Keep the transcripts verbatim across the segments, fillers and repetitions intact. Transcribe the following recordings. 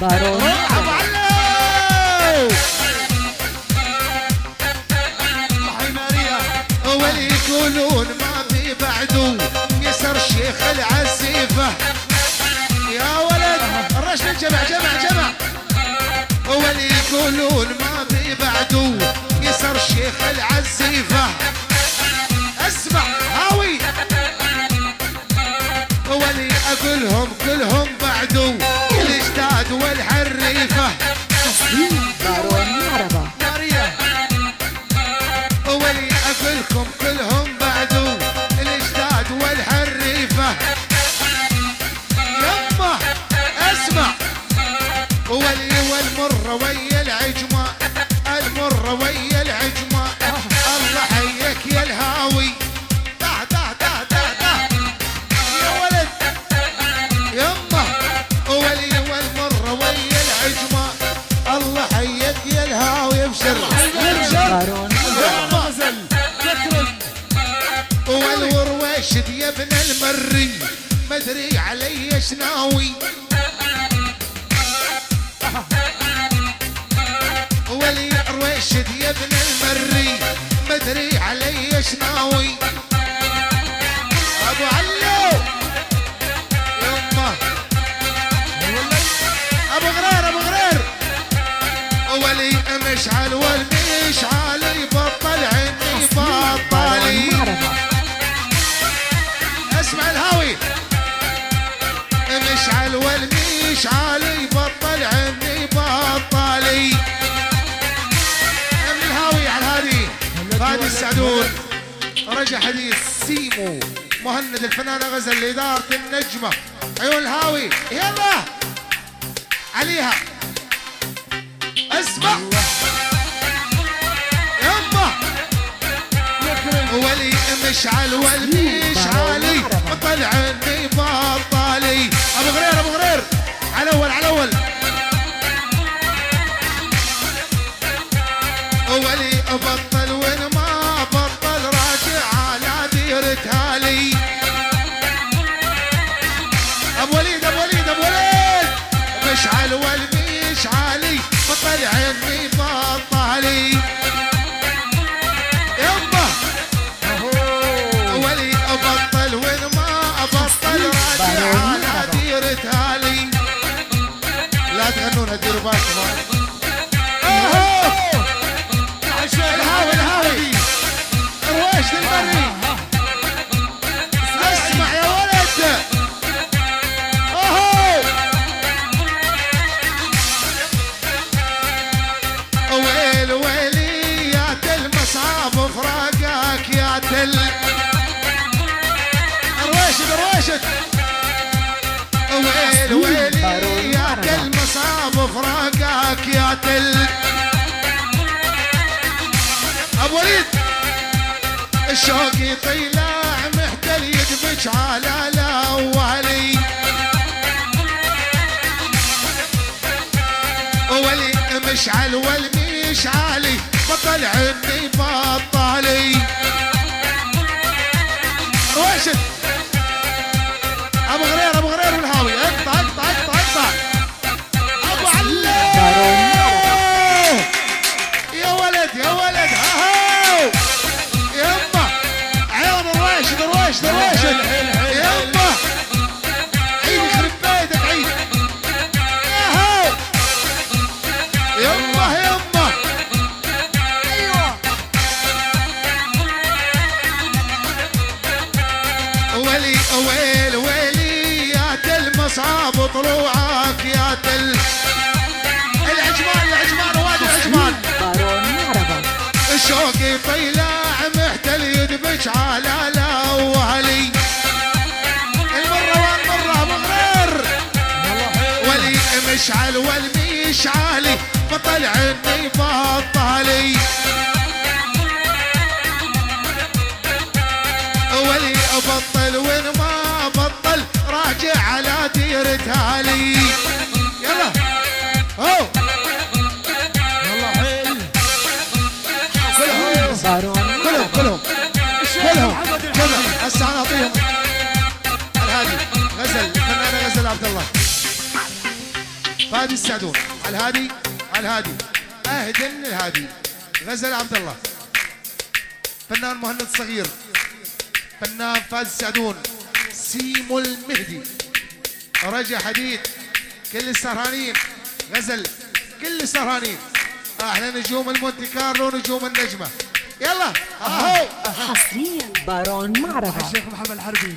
بارون يقولون ما في بعده يسر شيخ العسيفة يا ولد الرشد جمع جمع جمع واللي يقولون ما في بعده يسر شيخ العسيفة اسمع هاوي واللي اقولهم كلهم بعده الاجداد والحريفة مدري علي شناوي ولي رويشد يا ابن المري مدري علي شناوي ابو علو يمه ابو غرير ابو غرير ولي مشعل والمشعل يبطل عيني بطالي اسمع الهاوي مشعل والمشعل يبطل عيني بطالي من الهاوي على الهادي فادي سعدون رجا حديد سيمو مهند الفنان غزل لإدارة النجمة عيون الهاوي يلا عليها اسمع ولي مشعل والمشعلي طلع عيني بطالي ابو غرير ابو غرير على اول على اول ولي ابطل وين ما بطل راجع على ديرتها لي ابو وليد ابو وليد ابو وليد مشعل والمشعلي طلع عيني بطالي على ديرتها لي لا تغنونها ديروا بالكم الهاوي الهاوي رويشد المري اسمع يا ولد ويل ويلي يا تل مصعب فراقك يا تل رويشد رويشد ويل ويلي يا تل مصاب فراقك يا تل ابو وليد الشوقي طيلع محتل يدبج على الاولي ولي مشعل والمشعلي بطل عيني بطالي رويشد ابو غرير ابو غرير والهاوي اقطع اقطع اقطع اقطع ابو علو يا ولد يا ولد هاهو يمه عيون رويشد رويشد رويشد يمه عيد يخرب بيتك عيد هاهو يمه يمه ايوه ولي ويل ويل صعب طلوعك يا تل العجمان العجمان وادي العجمان الشوقي طيلع محتل يدبج على الاولي المره والمره ابو غرير ولي مشعل والمشعلي بطل عيني بطالي ولي ابطل وين ما بطل راجع على ديرتها لي يلا هو يلا حلو كلهم كلهم كلهم كلهم هسه انا اعطيهم الهادي غزل الفنانه غزل عبد الله فادي سعدون على الهادي على الهادي اهدن الهادي. غزل عبد الله، فنان مهند الصغير، فنان فادي سعدون، سيمو المهدي، رجا حديد، كل السهرانين غزل، كل السهرانين احنا نجوم المونتي كارلو نجوم النجمه. يلا اهو حصريا بارون معرفه الشيخ محمد الحربي.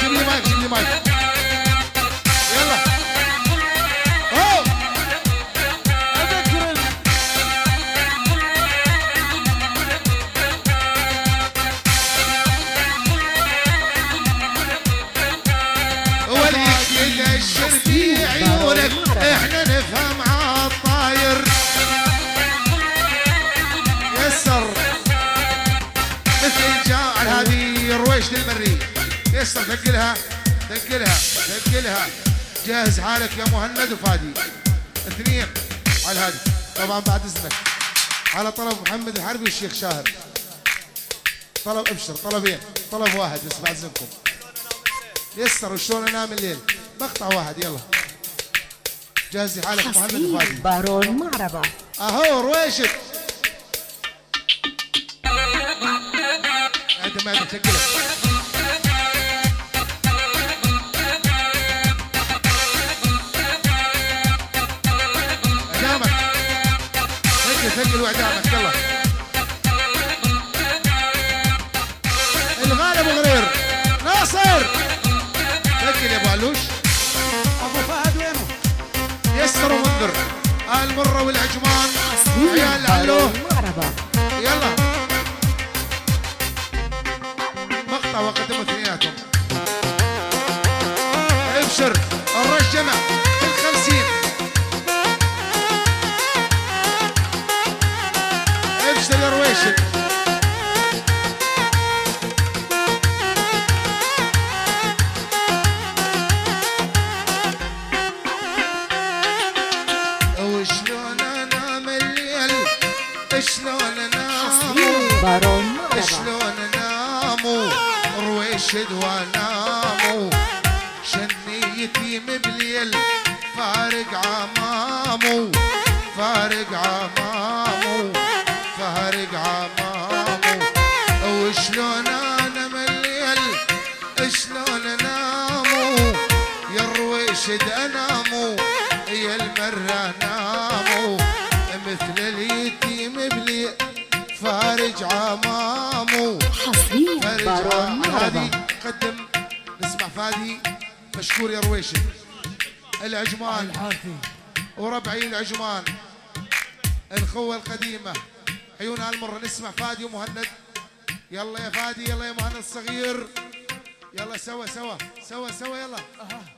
جيب لي مايك جيب لي مايك. يلا اهو اذكر وليك ينشر في عيونك احنا نفهم طاير يسر مثل جاعل هذه. رويشد المري يسر ثقلها ثقلها ثقلها. جهز حالك يا مهند وفادي اثنين على هذه طبعا بعد اذنك على طلب محمد الحربي والشيخ شاهر. طلب ابشر طلبين طلب واحد بس بعد اذنكم. يسر وشلون انام الليل مقطع واحد. يلا جهزي حالك محمد الفادي بارون معربة اهو. رويشد انت ما تشكلك اعدامك سجل سجل واعدامك. يلا الغالي ابو غرير ناصر سجل يا ابو علوش ابو فهد وينه يسر ومنذر المره والعجمان يا العلو. يلا مقطع وقدموا اثنيناتهم ابشر الرجمه الخمسين ابشر يا رويشد. رويشد وانامو شنيتي مبليل فارق عمامو فارق عمامو فارق عمامو. وشلون انا مليل شلون انامو يا رويشد انامو يا المره نامو مثل اليتيم مبليل فارج عمامو حصريا بارون فادي. قدم نسمع فادي مشكور يا رويشد. العجمان وربعي العجمان الخوة القديمة عيونها المرة. نسمع فادي ومهند. يلا يا فادي يلا يا مهند الصغير. يلا سوا سوا سوا سوا يلا.